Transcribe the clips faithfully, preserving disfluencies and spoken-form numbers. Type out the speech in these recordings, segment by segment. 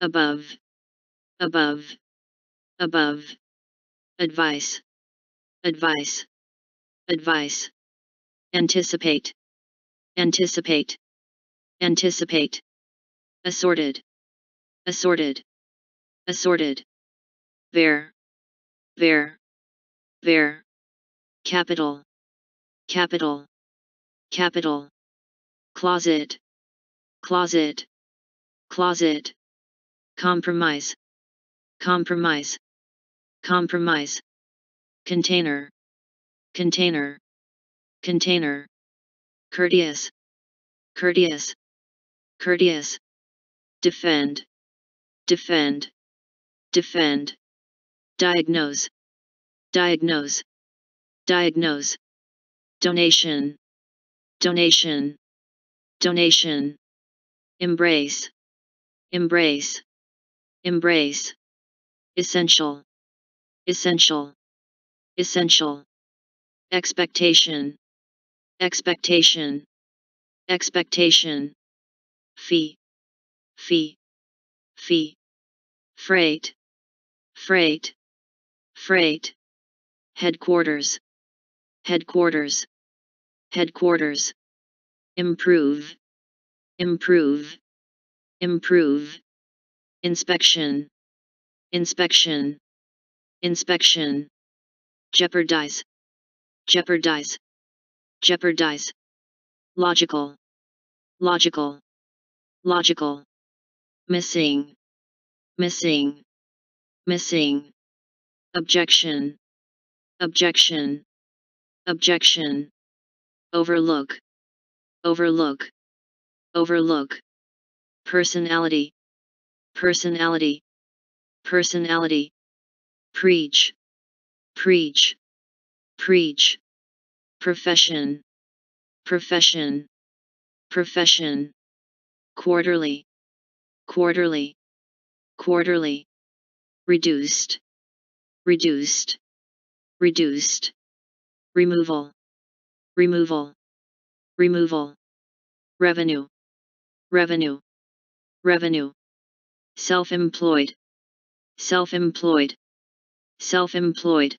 above, above, above, advice, advice, advice, anticipate, anticipate, anticipate, assorted, assorted, assorted, ver, ver, ver, capital, capital, capital, closet, closet, closet, compromise, compromise, compromise, container, container, container, courteous, courteous, courteous, defend, defend, defend, diagnose, diagnose, diagnose, donation, donation, donation, embrace, embrace, embrace, essential, essential, essential, expectation, expectation, expectation, fee, fee, fee, freight, freight, freight, headquarters, headquarters, headquarters, improve, improve, improve, inspection, inspection, inspection, jeopardize, jeopardize, jeopardize, logical, logical, logical, missing, missing, missing, objection, objection, objection, overlook, overlook, overlook, personality, personality, personality, preach, preach, preach, profession, profession, profession, quarterly, quarterly, quarterly, reduced, reduced, reduced, removal, removal, removal, revenue, revenue, revenue, self-employed, self-employed, self-employed,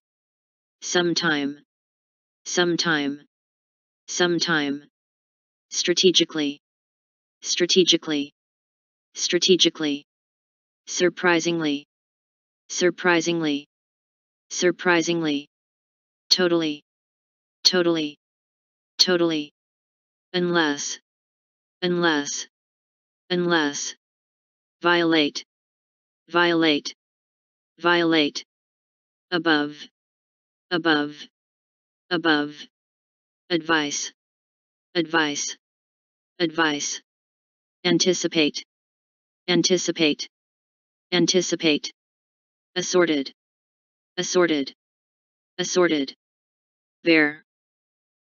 sometime, sometime, sometime, strategically, strategically, strategically, surprisingly, surprisingly, surprisingly, totally, totally, totally, unless, unless, unless, violate, violate, violate, above, above, above, advice, advice, advice, anticipate, anticipate, anticipate, assorted, assorted, assorted, ver,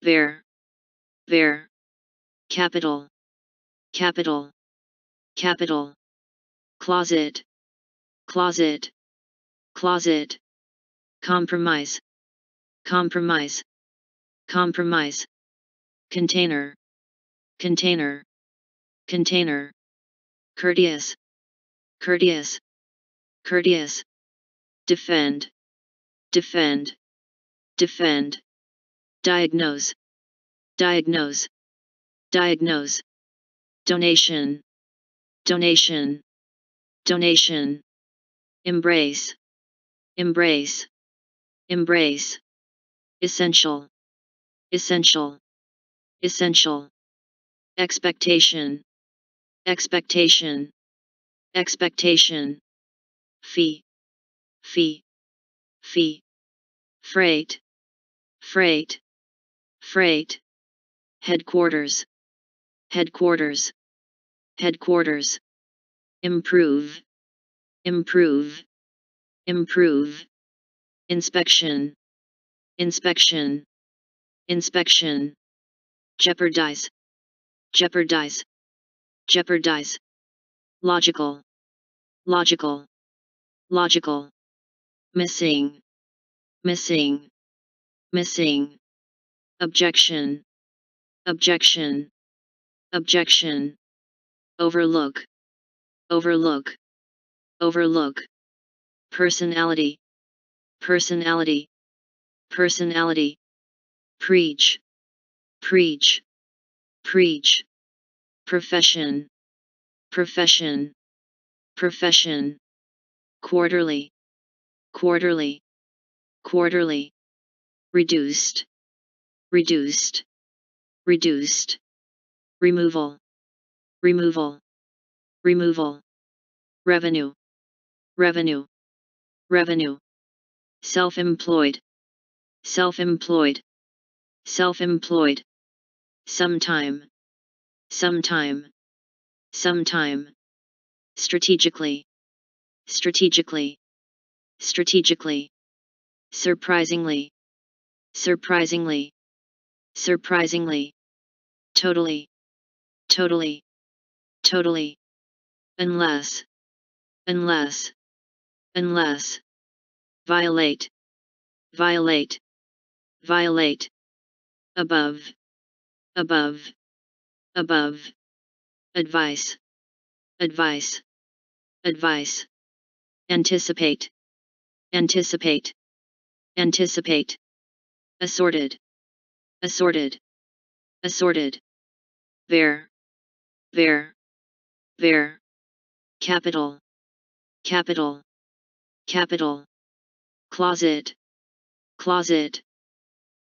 ver, ver, capital, capital, capital, closet, closet, closet, compromise, compromise, compromise, container, container, container, courteous, courteous, courteous, defend, defend, defend, diagnose, diagnose, diagnose, donation, donation, donation, embrace, embrace, embrace, essential, essential, essential, expectation, expectation, expectation, fee, fee, fee, freight, freight, freight, headquarters, headquarters, headquarters, improve, improve, improve, inspection, inspection, inspection, jeopardize, jeopardize, jeopardize, logical, logical, logical, missing, missing, missing, objection, objection, objection, overlook, overlook, overlook, personality, personality, personality, preach, preach, preach, profession, profession, profession, quarterly, quarterly, quarterly, reduced, reduced, reduced, removal, removal, removal, revenue, revenue, revenue, self-employed, self-employed, self-employed, sometime, sometime, sometime, strategically, strategically, strategically, surprisingly, surprisingly, surprisingly, totally, totally, totally, unless, unless, unless, violate, violate, violate, above, above, above, advice, advice, advice, anticipate, anticipate, anticipate, assorted, assorted, assorted, ver, ver, ver, capital, capital, capital, closet, closet,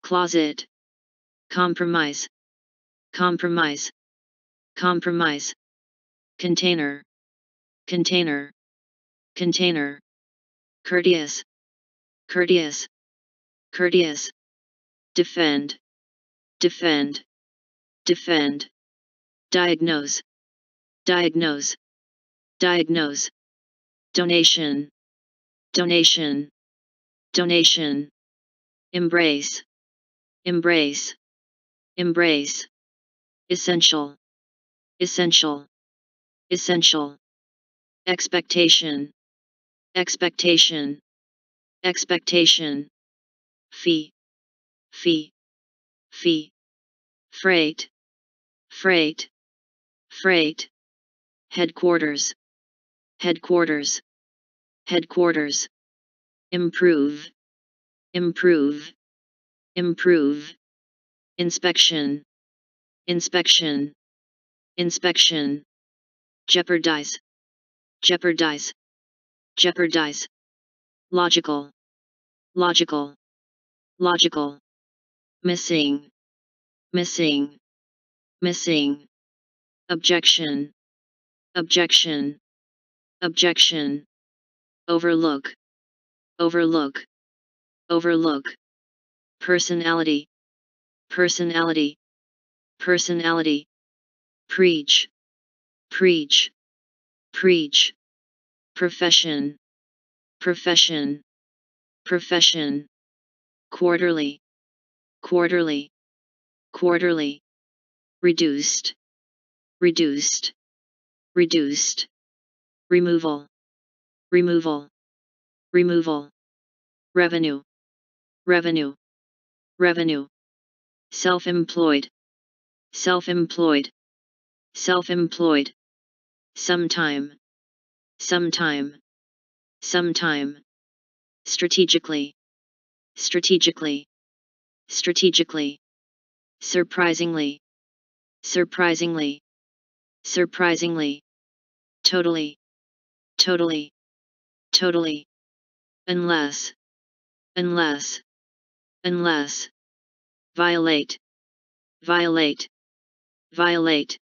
closet, compromise, compromise, compromise, container, container, container, courteous, courteous, courteous, defend, defend, defend, diagnose, diagnose, diagnose, donation, donation, donation, embrace, embrace, embrace, essential, essential, essential, expectation, expectation, expectation, fee, fee, fee, freight, freight, freight, headquarters, headquarters, headquarters, improve, improve, improve, inspection, inspection, inspection, jeopardize, jeopardize, jeopardize, logical, logical, logical, missing, missing, missing, objection, objection, objection, overlook, overlook, overlook, personality, personality, personality, preach, preach, preach, profession, profession, profession, quarterly, quarterly, quarterly, reduced, reduced, reduced, removal, removal, removal, revenue, revenue, revenue, self-employed, self-employed, self-employed, sometime, sometime, sometime, strategically, strategically, strategically, surprisingly, surprisingly, surprisingly, totally, totally, totally, unless, unless, unless, violate, violate, violate,